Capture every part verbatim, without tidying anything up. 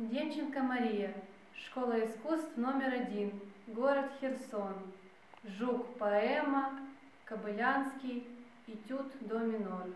Демченко Мария, Школа искусств номер один, город Херсон, Жук, поэма, Кобылянский, этюд до минор.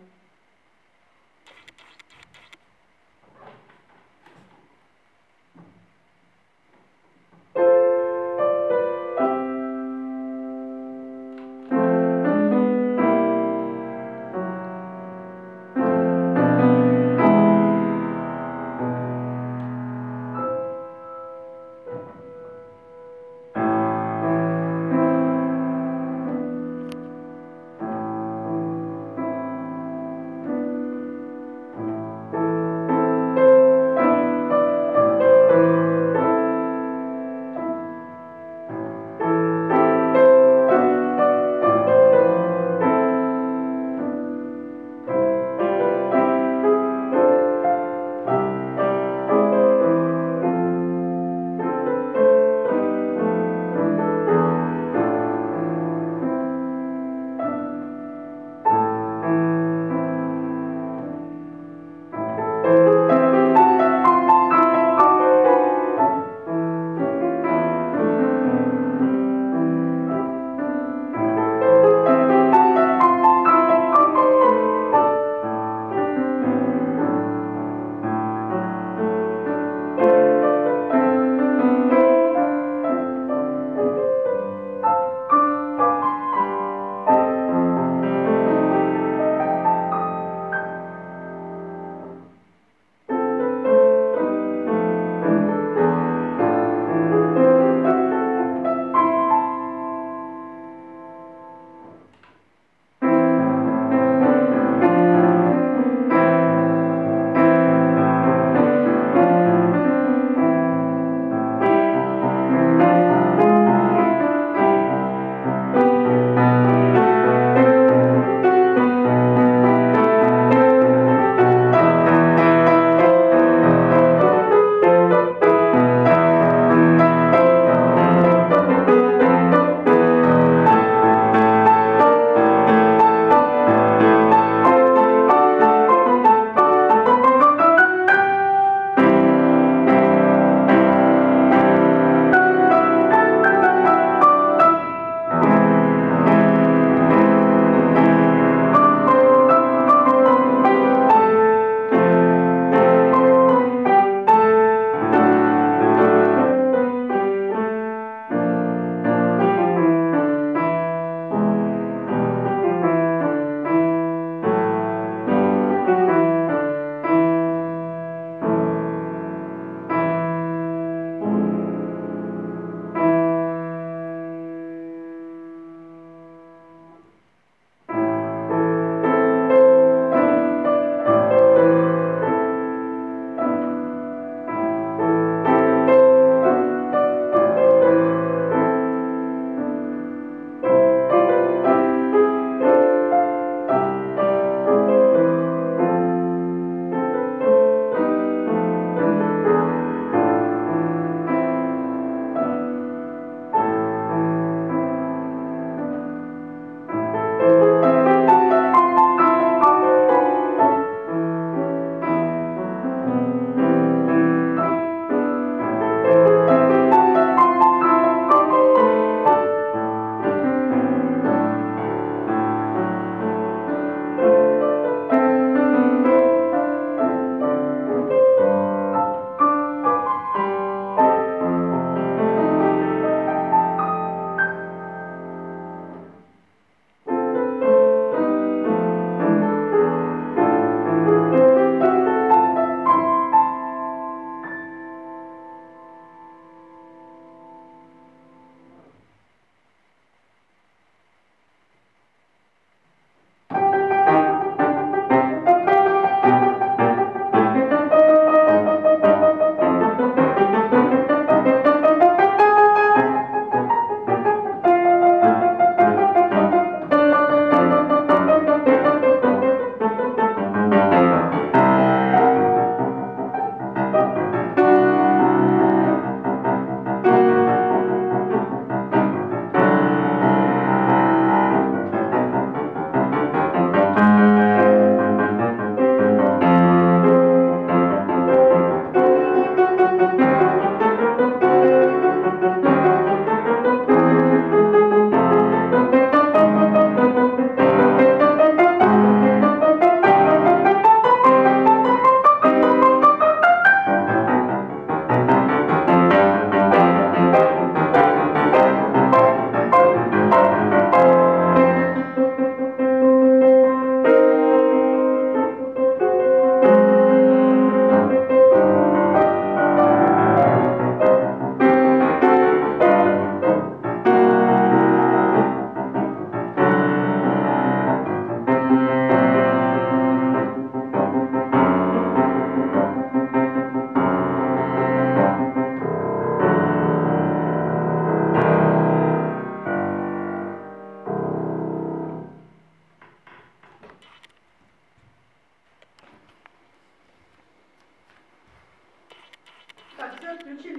включили